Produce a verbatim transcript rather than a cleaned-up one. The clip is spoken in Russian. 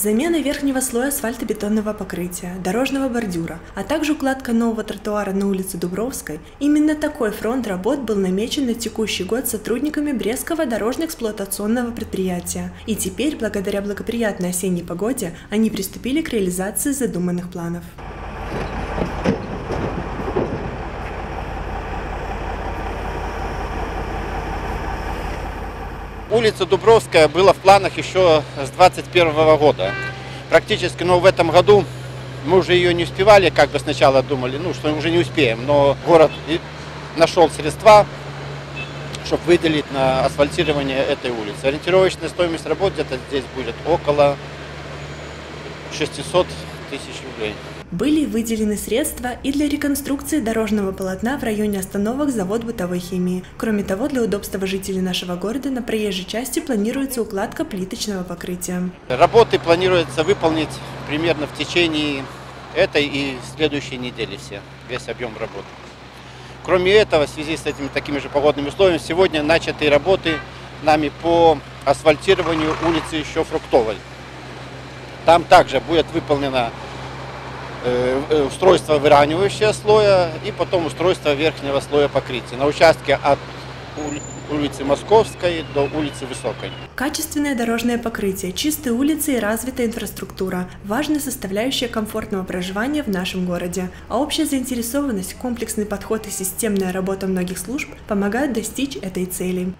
Замена верхнего слоя асфальтобетонного покрытия, дорожного бордюра, а также укладка нового тротуара на улице Дубровской – именно такой фронт работ был намечен на текущий год сотрудниками Брестского дорожно-эксплуатационного предприятия. И теперь, благодаря благоприятной осенней погоде, они приступили к реализации задуманных планов. Улица Дубровская была в планах еще с две тысячи двадцать первого года. Практически, но в этом году мы уже ее не успевали, как бы сначала думали, ну, что мы уже не успеем. Но город нашел средства, чтобы выделить на асфальтирование этой улицы. Ориентировочная стоимость работ где-то здесь будет около шестисот тысяч рублей. Были выделены средства и для реконструкции дорожного полотна в районе остановок завод бытовой химии. Кроме того, для удобства жителей нашего города на проезжей части планируется укладка плиточного покрытия. Работы планируется выполнить примерно в течение этой и следующей недели все, весь объем работ. Кроме этого, в связи с этими такими же погодными условиями, сегодня начаты работы нами по асфальтированию улицы еще Фруктовой. Там также будет выполнено устройство выравнивающего слоя и потом устройство верхнего слоя покрытия на участке от улицы Московской до улицы Высокой. Качественное дорожное покрытие, чистые улицы и развитая инфраструктура – важная составляющая комфортного проживания в нашем городе. А общая заинтересованность, комплексный подход и системная работа многих служб помогают достичь этой цели.